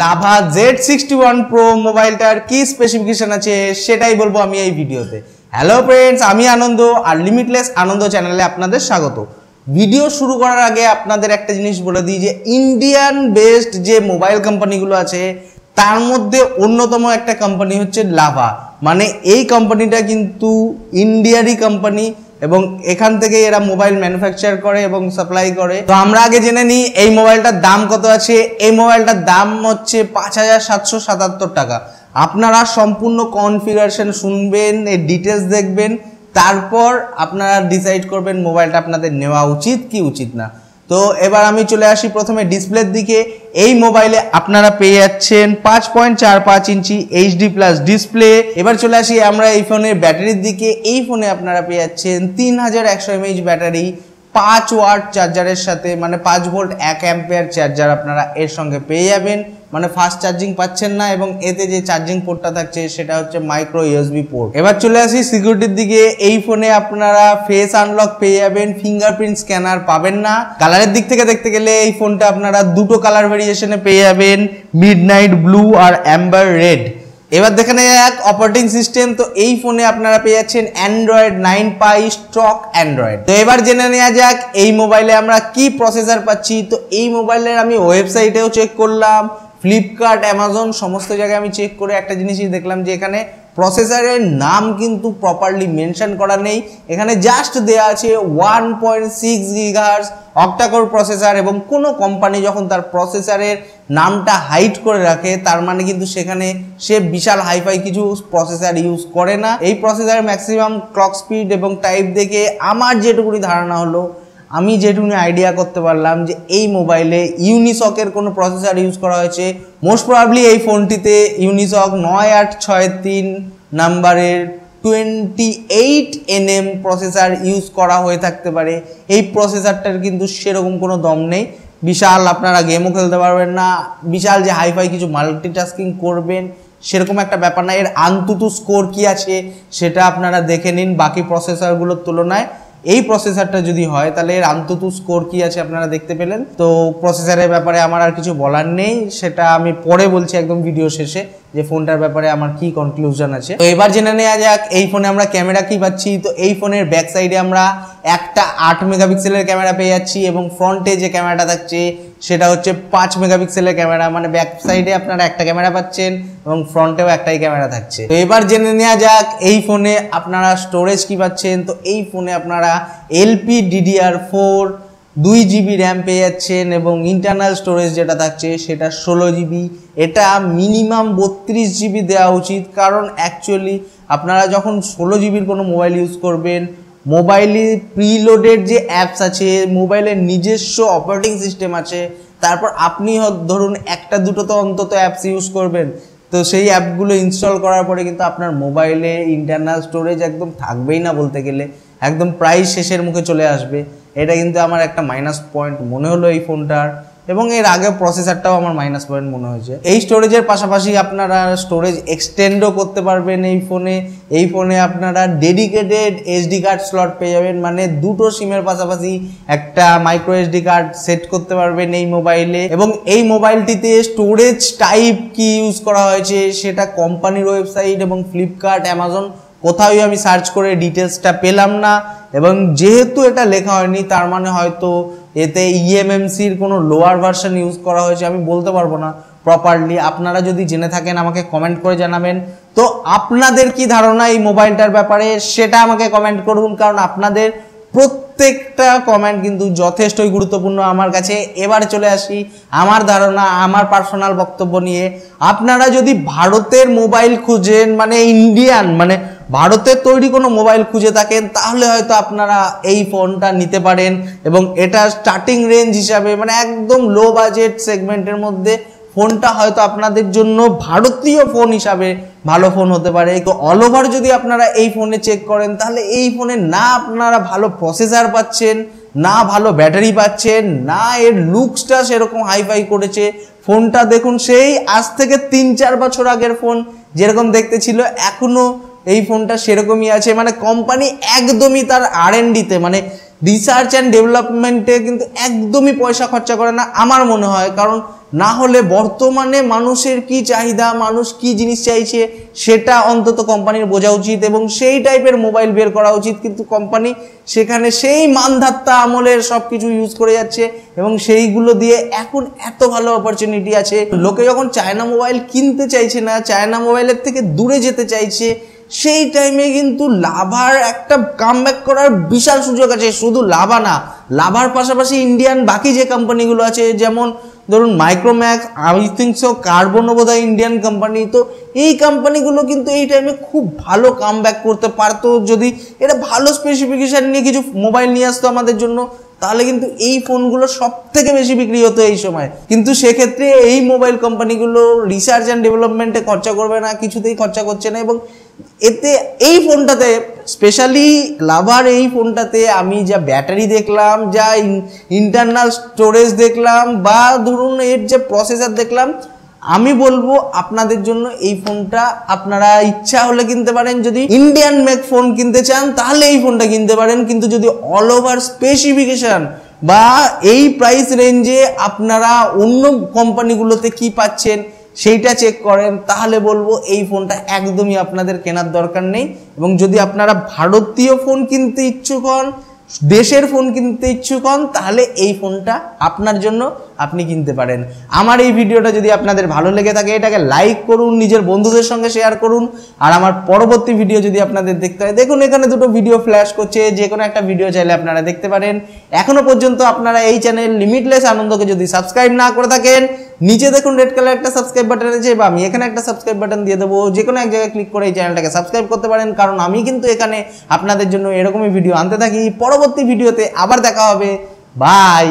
लाभा Z61 Pro मोबाइलटार की specification आछे सेटाई बोलबो आमी এই ভিডিওতে। हेलो फ्रेंड्स, आमी आनंद और लिमिटलेस आनंद चैनले आपनादेर स्वागत। भिडियो शुरू करार आगे आपनादेर एकटा जिनिस बोले दिई, जे इंडियान बेस्ड जे मोबाइल कोम्पानिगुलो आछे तार मध्ये अन्यतम एकटा कोम्पानी हच्छे लाभा। माने एई कोम्पानिटा किन्तु इंडियारই कोम्पानी এবং এখান থেকে এরা মোবাইল ম্যানুফ্যাকচার করে এবং সাপ্লাই করে। তো আমরা আগে জেনে নিই এই মোবাইলটার দাম কত আছে। এই মোবাইলটার দাম হচ্ছে ৫৭৭৭ টাকা। আপনারা সম্পূর্ণ কনফিগারেশন শুনবেন, এই ডিটেইলস দেখবেন, তারপর আপনারা ডিসাইড করবেন মোবাইলটা আপনাদের নেওয়া উচিত কি উচিত না। তো এবার আমি চলে আসি প্রথমে ডিসপ্লের দিকে। এই মোবাইলে আপনারা পেয়ে যাচ্ছেন 5.45 ইঞ্চি HD+ ডিসপ্লে। এবার চলে আসি আমরা এই ফোনের ব্যাটারির দিকে। এই ফোনে আপনারা পেয়ে যাচ্ছেন 3100 mAh ব্যাটারি, 5 ওয়াট চার্জারের সাথে, মানে 5 ভোল্ট 1 অ্যাম্পিয়ার চার্জার আপনারা এর সঙ্গে পেয়ে যাবেন। মানে ফাস্ট চার্জিং পাচ্ছেন না, এবং এতে যে চার্জিং পোর্টটা থাকছে সেটা হচ্ছে মাইক্রো USB পোর্ট। এবার চলে আসি সিকিউরিটির দিকে। এই ফোনে আপনারা ফেস আনলক পেয়ে যাবেন, ফিঙ্গারপ্রিন্ট স্ক্যানার পাবেন না। কালারের দিক থেকে দেখতে গেলে এই ফোনটা আপনারা দুটো কালার ভেরিয়েশনে পেয়ে যাবেন, মিডনাইট ব্লু আর অ্যাম্বার রেড। এবার দেখে নেওয়া যাক অপারেটিং সিস্টেম। তো এই ফোনে আপনারা পেয়ে যাচ্ছেন অ্যান্ড্রয়েড 9 Pi স্টক অ্যান্ড্রয়েড। তো এবার জেনে নেওয়া যাক এই মোবাইলে আমরা কি প্রসেসর পাচ্ছি। তো এই মোবাইলের আমি ওয়েবসাইটেও চেক করলাম, फ्लिपकार्ट अमेजन समस्त जगह चेक कर एक जिनिस देखलाम जे एखाने प्रसेसर नाम किन्तु प्रपारलि मेंशन करा नहीं। एखाने जस्ट देया आछे 1.6 गीगाहर्ट्ज অক্টাকোর প্রসেসর, এবং কোনো কোম্পানি যখন তার প্রসেসরের নামটা হাইড করে রাখে তার মানে কিন্তু সেখানে সে বিশাল হাইফাই কিছু প্রসেসর ইউজ করে না। এই প্রসেসরের ম্যাক্সিমাম ক্লক স্পিড এবং টাইপ দেখে আমার যেটুকুনি ধারণা হলো, আমি যেটুকুনি আইডিয়া করতে পারলাম যে এই মোবাইলে ইউনিসকের কোনো প্রসেসর ইউজ করা হয়েছে। মোস্ট প্রবাবলি এই ফোনটিতে ইউনিসক 9863 নাম্বারের 28nm প্রসেসর ইউজ করা হয়ে থাকতে পারে। এই প্রসেসরটার কিন্তু সেরকম কোনো দম নেই, বিশাল আপনারা গেমও খেলতে পারবেন না, বিশাল যে হাইফাই কিছু মাল্টিটাস্কিং করবেন সেরকম একটা ব্যাপার না। এর আন্তুতু স্কোর কী আছে সেটা আপনারা দেখে নিন, বাকি প্রসেসরগুলোর তুলনায় এই প্রসেসরটা যদি হয় তাহলে এর আন্তত স্কোর কি আছে আপনারা দেখতে পেলেন। তো প্রসেসরের ব্যাপারে আমার আর কিছু বলার নেই, সেটা আমি পরে বলছি একদম ভিডিও শেষে যে ফোনটার ব্যাপারে আমার কি কনক্লুশন আছে। তো এবার জেনে নেওয়া যাক এই ফোনে আমরা ক্যামেরা কি পাচ্ছি। তো এই ফোনের ব্যাক সাইডে আমরা একটা 8 মেগাপিক্সেলের ক্যামেরা পেয়ে যাচ্ছি, এবং ফ্রন্টে যে ক্যামেরাটা থাকছে সেটা হচ্ছে 5 মেগাপিক্সেলের ক্যামেরা। মানে ব্যাক সাইডে আপনারা একটা ক্যামেরা পাচ্ছেন এবং ফ্রন্টেও একটাই ক্যামেরা থাকছে। তো এবার জেনে নেওয়া যাক এই ফোনে আপনারা স্টোরেজ কি পাচ্ছেন। তো এই ফোনে আপনারা LPDDR4 2 GB র্যাম পেয়ে যাচ্ছেন, এবং ইন্টারনাল স্টোরেজ যেটা থাকছে সেটা 16 GB। এটা মিনিমাম 32 GB দেওয়া উচিত, কারণ অ্যাকচুয়ালি আপনারা যখন 16 GBর কোনো মোবাইল ইউজ করবেন, মোবাইলে প্রিলোডেড যে অ্যাপস আছে, মোবাইলের নিজস্ব অপারেটিং সিস্টেম আছে, তারপর আপনি ধরুন একটা দুটো তো অন্তত অ্যাপস ইউজ করবেন, তো সেই অ্যাপগুলো ইনস্টল করার পরে কিন্তু আপনার মোবাইলে ইন্টারনাল স্টোরেজ একদম থাকবেই না, বলতে গেলে একদম প্রায় শেষের মুখে চলে আসবে। এটা কিন্তু আমার একটা মাইনাস পয়েন্ট মনে হলো এই ফোনটার, এবং এর আগে প্রসেসরটাও আমার মাইনাস পয়েন্ট মনে হয়েছে। এই স্টোরেজের পাশাপাশি আপনারা স্টোরেজ এক্সটেন্ডও করতে পারবেন এই ফোনে। এই ফোনে আপনারা ডেডিকেটেড SD কার্ড স্লট পেয়ে যাবেন, মানে দুটো সিমের পাশাপাশি একটা microSD কার্ড সেট করতে পারবেন এই মোবাইলে। এবং এই মোবাইলটিতে স্টোরেজ টাইপ কি ইউজ করা হয়েছে সেটা কোম্পানির ওয়েবসাইট এবং ফ্লিপকার্ট অ্যামাজন কোথাও আমি সার্চ করে ডিটেলসটা পেলাম না, এবং যেহেতু এটা লেখা হয়নি তার মানে হয়তো এতে eMMCর কোনো লোয়ার ভার্সন ইউজ করা হয়েছে, আমি বলতে পারবো না প্রপারলি। আপনারা যদি জেনে থাকেন আমাকে কমেন্ট করে জানাবেন। তো আপনাদের কি ধারণা এই মোবাইলটার ব্যাপারে সেটা আমাকে কমেন্ট করুন, কারণ আপনাদের প্রত্যেকটা কমেন্ট কিন্তু যথেষ্টই গুরুত্বপূর্ণ আমার কাছে। এবার চলে আসি আমার ধারণা, আমার পার্সোনাল বক্তব্য নিয়ে। আপনারা যদি ভারতের মোবাইল খুঁজেন, মানে ইন্ডিয়ান, মানে ভারতের তৈরি কোনো মোবাইল খুঁজে থাকেন, তাহলে হয়তো আপনারা এই ফোনটা নিতে পারেন, এবং এটা স্টার্টিং রেঞ্জ হিসাবে, মানে একদম লো বাজেট সেগমেন্টের মধ্যে ফোনটা হয়তো আপনাদের জন্য ভারতীয় ফোন হিসাবে ভালো ফোন হতে পারে। তো অল ওভার যদি আপনারা এই ফোনে চেক করেন তাহলে এই ফোনে না আপনারা ভালো প্রসেসর পাচ্ছেন, না ভালো ব্যাটারি পাচ্ছেন, না এর লুকসটা সেরকম হাইফাই করেছে। ফোনটা দেখুন, সেই আজ থেকে 3-4 বছর আগের ফোন যেরকম দেখতে ছিল এখনও এই ফোনটা সেরকমই আছে। মানে কোম্পানি একদমই তার R&Dতে, মানে रिसार्च एंड डेवलपमेंटे किन्तु एकदम ही पैसा खर्चा करे ना आमार मने हय कारण ना होले बर्तमाने मानुषेर की चाहिदा मानुष की जिनिस चाहिए सेटा अंतत कोम्पानिर बोझा उचित एबं सेई टाइपेर मोबाइल बेर करा उचित किन्तु कोम्पानी सेखाने सेई मानधात्ता आमलेर सबकिछु यूज करे जाच्छे एबं सेइगुलो दिये एखन एत भालो अपरचुनिटी आछे लोके जखन चायना मोबाइल किनते चाइछे ना चायना मोबाइलेर थेके दूरे जेते चाइछे सेई टाइमे किन्तु लाभार एक कामबैक करार विशाल सुयोग आछे शुधु लाभा ना लाभार पाशापाशि इंडियान बाकी जे कोम्पानिगुलो आछे जेमन धरुन माइक्रोमैक्स आई थिंक सो कार्बनो बोधहय इंडियन कोम्पानी तो ये कोम्पानीगुलो किन्तु ये टाइमे खूब भालो कामबैक करते पारतो जदि एरा भालो स्पेसिफिकेशन निये किछु मोबाइल निये आसतो आमादेर जोन्नो ताहले किन्तु ये फोनगुलो सबथेके बेशी बिक्री हतो ये समय किन्तु सेई क्षेत्रे ये मोबाइल कोम्पानीगुलो रिसार्च एंड डेवलपमेंटे खर्चा करबे ना किछुतेई खर्चा करछे ना एबं एते ये फोनटाते स्पेशালি लाभार ये फोनटाते आमी जा बैटारी देखलाम जा इंटरनल स्टोरेज देखलाम बा धरुन एर जे प्रसेसर देखलाम आमी बोलबो आपनादेर जोन्नो ये फोनटा आपनारा इच्छा होले किनते पारेन जदि इंडियान मेक फोन किनते चान ताहले ये फोनटा किनते पारेन किन्तु जदि अल ओवर स्पेसिफिकेशन बा एई प्राइस रेंजे आपनारा अन्य कोम्पानिगुलोते की पाच्छेन सेटा चेक करें ताहले बोलबो एई फोनटा एकदम ही आपनादेर केनार दरकार नेई एबं जदि आपनारा भारतीय फोन किनते इच्छुक हन देशेर फोन किनते इच्छुक हन ताहले एई फोनटा आपनार जोन्नो आपनी किनते पारेन आमार एई भिडियोटा जदि आपनादेर भालो लेगे थाके एटाके लाइक करुन निजेर बंधुदेर संगे शेयर करुन आर आमार परबर्ती भिडियो जदि आपनादेर देखते हय देखुन एखाने दुटो भिडियो फ्लैश करछे जे कोनो एकटा भिडियो चाइले आपनारा देखते पारेन एखोनो पर्यन्त आपनारा एई चैनेल लिमिटलेस आनंदके जदि सबस्क्राइब ना करे थाकेन नीचे देखो रेड कलर एक सबसक्राइब बाटन आज हमें एखे सबसक्राइब बाटन दिए देव जो एक जगह क्लिक कर चैनल के सबसक्राइब करते कारण हमें क्योंकि एखे अपन ए रकम ही भिडियो आनते थी परवर्ती भिडियोते आबार देखा होबे बाय।